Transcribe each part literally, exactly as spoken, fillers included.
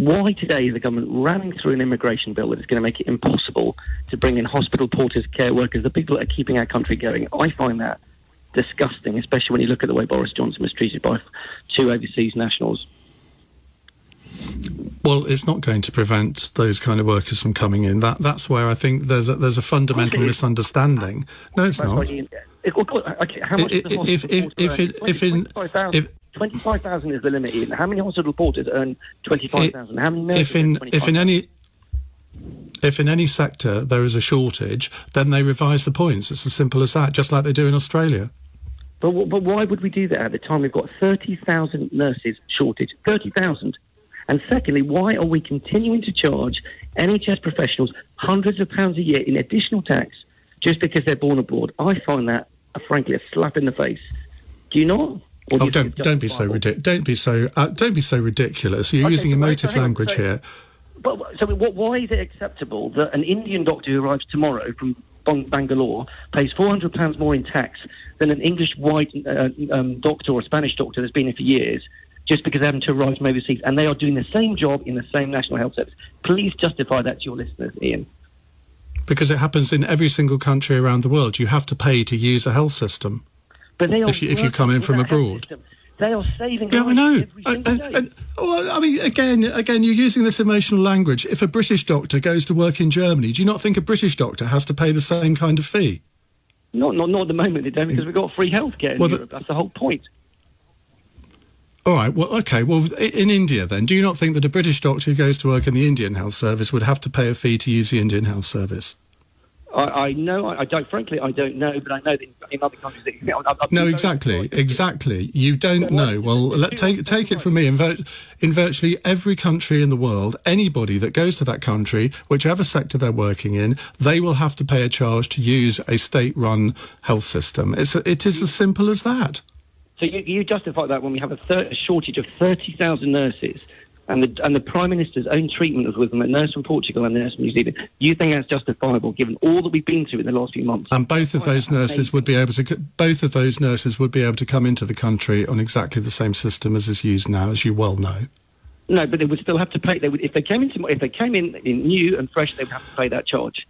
Why today is the government running through an immigration bill that is going to make it impossible to bring in hospital porters, care workers, the people that are keeping our country going? I find that disgusting, especially when you look at the way Boris Johnson was treated by two overseas nationals. Well, it's not going to prevent those kind of workers from coming in. That that's where I think there's a, there's a fundamental misunderstanding. No, it's not. Okay, how much? If if if it, if in if twenty-five thousand is the limit, Ian. How many hospital porters earn twenty-five thousand? How many nurses? If in if in any. If in any sector there is a shortage, then they revise the points. It's as simple as that, just like they do in Australia. But but why would we do that at the time we've got thirty thousand nurses shortage? thirty thousand. And secondly, why are we continuing to charge N H S professionals hundreds of pounds a year in additional tax just because they're born abroad? I find that, frankly, a slap in the face. Do you not? Or do oh, you don't don't be so ridiculous. Don't be so uh, don't be so ridiculous. You're okay, using so emotive so language so here. But, so why is it acceptable that an Indian doctor who arrives tomorrow from Bangalore pays four hundred pounds more in tax than an English white uh, um, doctor or a Spanish doctor that's been here for years just because they haven't arrived from overseas, and they are doing the same job in the same National Health Service? Please justify that to your listeners, Ian. Because it happens in every single country around the world. You have to pay to use a health system but they are if, you, if you come in from abroad. They are saving yeah, lives I know. every single and, day. And, well, I mean, again, again, you're using this emotional language. If a British doctor goes to work in Germany, do you not think a British doctor has to pay the same kind of fee? Not, not, not at the moment, they don't, because we've got free healthcare in well, Europe. The, That's the whole point. All right, well, OK, well, in India then, do you not think that a British doctor who goes to work in the Indian Health Service would have to pay a fee to use the Indian Health Service? I, I know, I don't, frankly, I don't know, but I know that in other countries that you know, I've, I've No, exactly, exactly. You don't know. Well, let, take take it from me. In, vir in virtually every country in the world, anybody that goes to that country, whichever sector they're working in, they will have to pay a charge to use a state-run health system. It's a, it is as simple as that. So you, you justify that when we have a, thir a shortage of thirty thousand nurses, And the, and the Prime Minister's own treatment was with them, a nurse from Portugal and a nurse from New Zealand. You think that's justifiable, given all that we've been through in the last few months? And both of those nurses would be able to, both of those nurses would be able to come into the country on exactly the same system as is used now, as you well know. No, but they would still have to pay. They would, if they came into, if they came in, in new and fresh, they would have to pay that charge.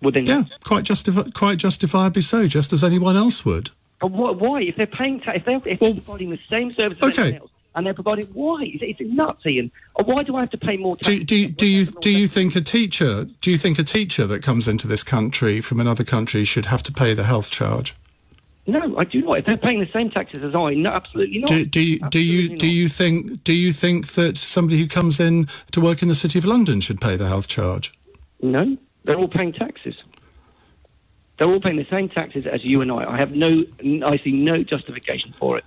Within yeah, quite justifi quite justifiably so, just as anyone else would. But what, why, if they're paying, ta if they're, if well, they're providing the same service as okay. anyone else? And they're providing why it's nuts, Ian. Why do I have to pay more? Tax do do you do you, do you think a teacher? Do you think a teacher that comes into this country from another country should have to pay the health charge? No, I do not. If they're paying the same taxes as I, no, absolutely not. Do, do you absolutely do you not. do you think do you think that somebody who comes in to work in the City of London should pay the health charge? No, they're all paying taxes. They're all paying the same taxes as you and I. I have no, I see no justification for it.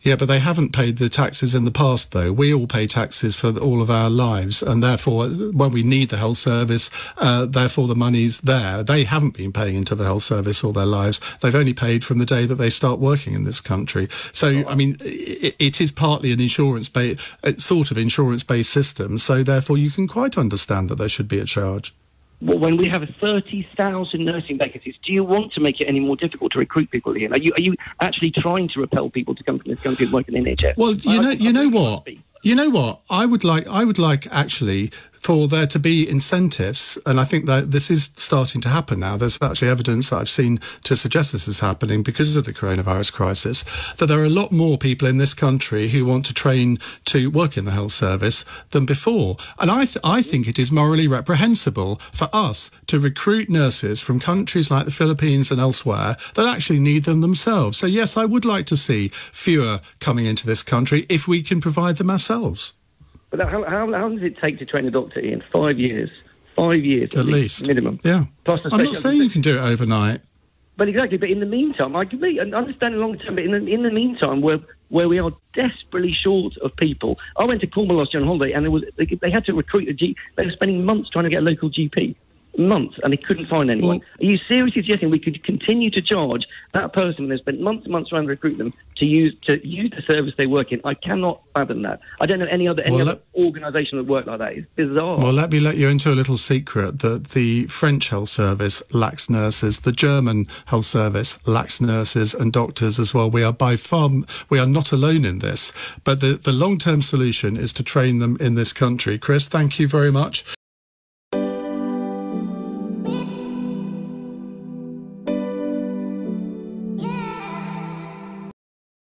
Yeah, but they haven't paid the taxes in the past, though. We all pay taxes for all of our lives, and therefore, when we need the health service, uh, therefore the money's there. They haven't been paying into the health service all their lives. They've only paid from the day that they start working in this country. So, I mean, it, it is partly an insurance-based, sort of insurance-based system, so therefore you can quite understand that there should be a charge. Well, when we have thirty thousand nursing vacancies, do you want to make it any more difficult to recruit people here? Are you, are you actually trying to repel people to come from this country and work in the N H S? Well, you know, you know what? You know what? I would like, I would like actually for there to be incentives, and I think that this is starting to happen now. There's actually evidence that I've seen to suggest this is happening because of the coronavirus crisis, that there are a lot more people in this country who want to train to work in the health service than before. And I, th I think it is morally reprehensible for us to recruit nurses from countries like the Philippines and elsewhere that actually need them themselves. So, yes, I would like to see fewer coming into this country if we can provide them ourselves. But how, how, how long does it take to train a doctor, Ian? Five years. Five years. At, at least. least. Minimum. Yeah. Plus I'm not saying you can do it overnight. But exactly. But in the meantime, I understand in the long term, but in the, in the meantime, where, where we are desperately short of people. I went to Cornwall last year on holiday and there was, they, they had to recruit a G P. They were spending months trying to get a local G P. months and they couldn't find anyone. Well, are you seriously suggesting we could continue to charge that person when they spent months and months trying to recruit them to use to use the service they work in? I cannot fathom that. I don't know any other any well, other that, organisation that work like that. It's bizarre. Well, let me let you into a little secret that the French health service lacks nurses, the German health service lacks nurses and doctors as well. We are by far we are not alone in this. But the the long term solution is to train them in this country. Chris, thank you very much.